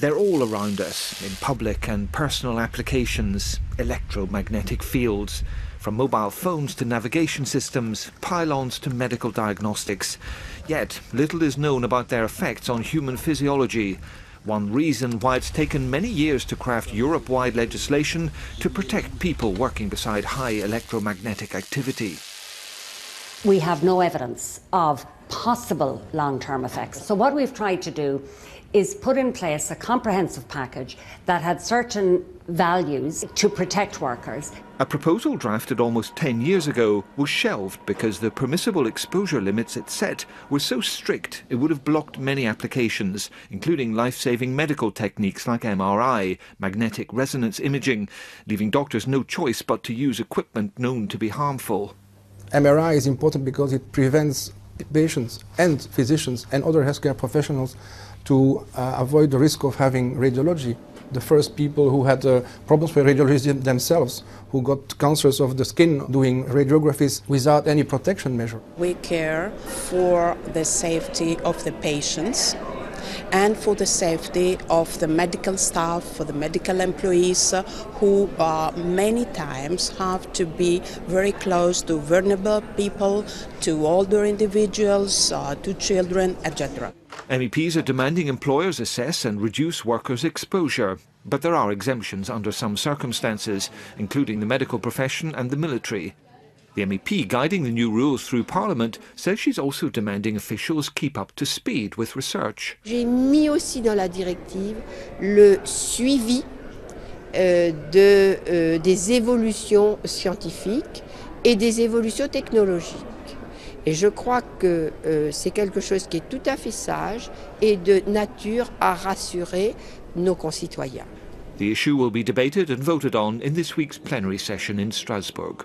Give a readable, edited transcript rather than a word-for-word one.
They're all around us, in public and personal applications, electromagnetic fields, from mobile phones to navigation systems, pylons to medical diagnostics. Yet, little is known about their effects on human physiology. One reason why it's taken many years to craft Europe-wide legislation to protect people working beside high electromagnetic activity. We have no evidence of possible long-term effects. So what we've tried to do is put in place a comprehensive package that had certain values to protect workers. A proposal drafted almost 10 years ago was shelved because the permissible exposure limits it set were so strict it would have blocked many applications, including life-saving medical techniques like MRI, magnetic resonance imaging, leaving doctors no choice but to use equipment known to be harmful. MRI is important because it prevents patients and physicians and other healthcare professionals to avoid the risk of having radiology. The first people who had problems with radiology themselves, who got cancers of the skin doing radiographies without any protection measure. We care for the safety of the patients and for the safety of the medical staff, for the medical employees who many times have to be very close to vulnerable people, to older individuals, to children, etc. MEPs are demanding employers assess and reduce workers' exposure. But there are exemptions under some circumstances, including the medical profession and the military. The MEP guiding the new rules through Parliament says she's also demanding officials keep up to speed with research. J'ai mis aussi dans la directive le suivi des évolutions scientifiques et des évolutions technologiques. Et je crois que c'est quelque chose qui est tout à fait sage et de nature à rassurer nos concitoyens. The issue will be debated and voted on in this week's plenary session in Strasbourg.